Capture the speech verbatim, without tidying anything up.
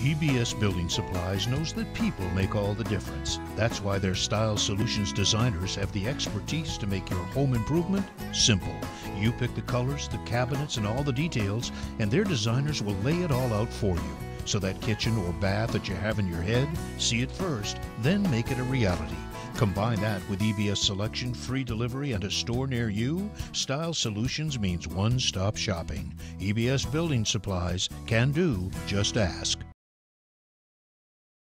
E B S Building Supplies knows that people make all the difference. That's why their Style Solutions designers have the expertise to make your home improvement simple. You pick the colors, the cabinets, and all the details, and their designers will lay it all out for you. So that kitchen or bath that you have in your head, see it first, then make it a reality. Combine that with E B S selection, free delivery, and a store near you. Style Solutions means one-stop shopping. E B S Building Supplies. Can do. Just ask.